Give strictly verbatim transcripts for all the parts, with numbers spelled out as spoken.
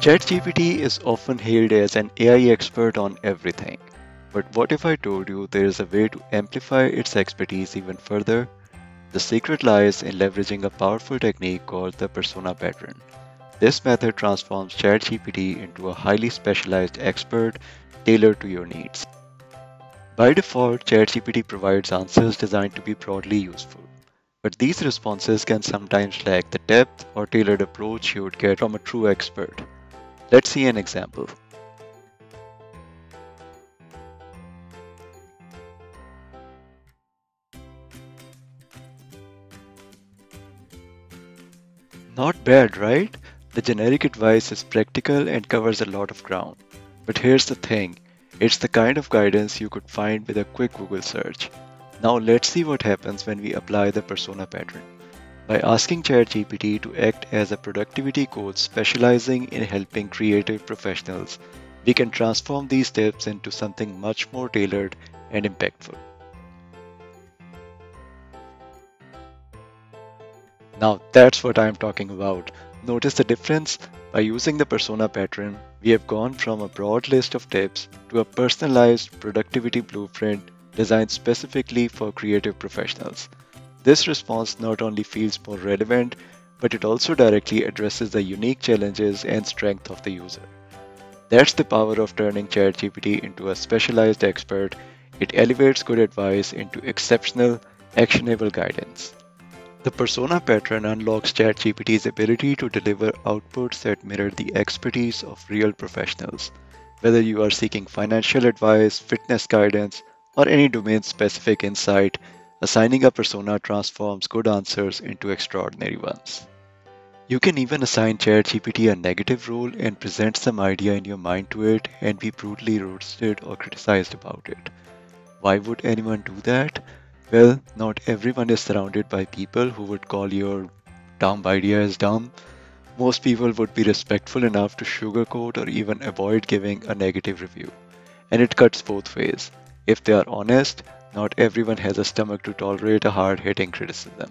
ChatGPT is often hailed as an A I expert on everything. But what if I told you there is a way to amplify its expertise even further? The secret lies in leveraging a powerful technique called the Persona Pattern. This method transforms ChatGPT into a highly specialized expert tailored to your needs. By default, ChatGPT provides answers designed to be broadly useful. But these responses can sometimes lack the depth or tailored approach you would get from a true expert. Let's see an example. Not bad, right? The generic advice is practical and covers a lot of ground. But here's the thing, it's the kind of guidance you could find with a quick Google search. Now let's see what happens when we apply the persona pattern. By asking ChatGPT to act as a productivity coach specializing in helping creative professionals, we can transform these tips into something much more tailored and impactful. Now that's what I'm talking about. Notice the difference? By using the persona pattern, we have gone from a broad list of tips to a personalized productivity blueprint designed specifically for creative professionals. This response not only feels more relevant, but it also directly addresses the unique challenges and strength of the user. That's the power of turning ChatGPT into a specialized expert. It elevates good advice into exceptional, actionable guidance. The persona pattern unlocks ChatGPT's ability to deliver outputs that mirror the expertise of real professionals. Whether you are seeking financial advice, fitness guidance, or any domain-specific insight, assigning a persona transforms good answers into extraordinary ones. You can even assign ChatGPT a negative role and present some idea in your mind to it and be brutally roasted or criticized about it. Why would anyone do that? Well, not everyone is surrounded by people who would call your dumb idea as dumb. Most people would be respectful enough to sugarcoat or even avoid giving a negative review. And it cuts both ways. If they are honest, not everyone has a stomach to tolerate a hard-hitting criticism,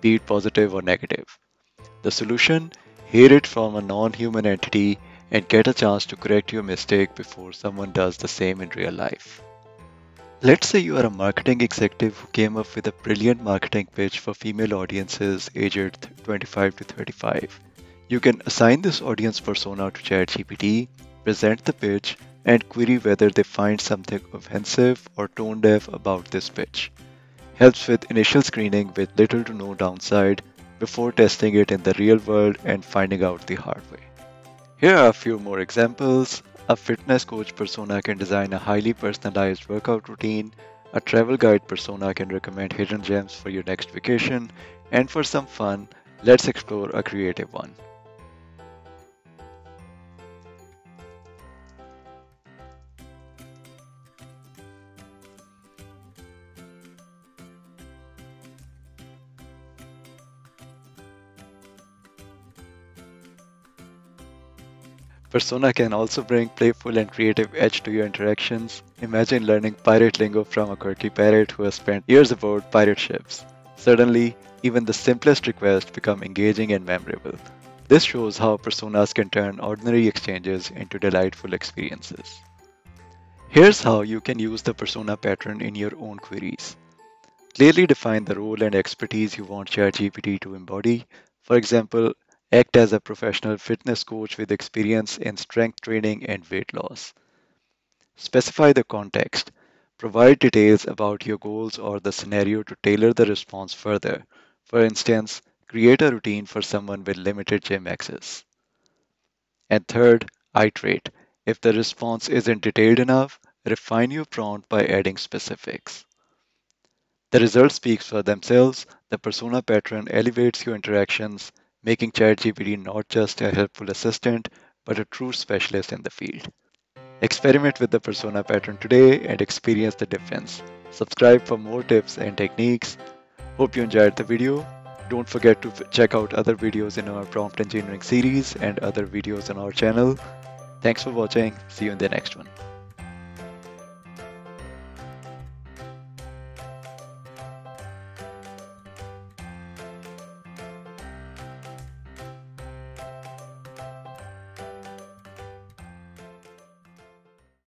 be it positive or negative. The solution? Hear it from a non-human entity and get a chance to correct your mistake before someone does the same in real life. Let's say you are a marketing executive who came up with a brilliant marketing pitch for female audiences aged twenty-five to thirty-five. You can assign this audience persona to ChatGPT, present the pitch, and query whether they find something offensive or tone-deaf about this pitch. Helps with initial screening with little to no downside before testing it in the real world and finding out the hard way. Here are a few more examples. A fitness coach persona can design a highly personalized workout routine, a travel guide persona can recommend hidden gems for your next vacation, and for some fun, let's explore a creative one. Persona can also bring playful and creative edge to your interactions. Imagine learning pirate lingo from a quirky pirate who has spent years aboard pirate ships. Suddenly, even the simplest requests become engaging and memorable. This shows how personas can turn ordinary exchanges into delightful experiences. Here's how you can use the persona pattern in your own queries. Clearly define the role and expertise you want ChatGPT to embody. For example, act as a professional fitness coach with experience in strength training and weight loss. Specify the context. Provide details about your goals or the scenario to tailor the response further. For instance, create a routine for someone with limited gym access. And third, iterate. If the response isn't detailed enough, refine your prompt by adding specifics. The results speak for themselves. The persona pattern elevates your interactions, making ChatGPT not just a helpful assistant, but a true specialist in the field. Experiment with the persona pattern today and experience the difference. Subscribe for more tips and techniques. Hope you enjoyed the video. Don't forget to check out other videos in our prompt engineering series and other videos on our channel. Thanks for watching. See you in the next one.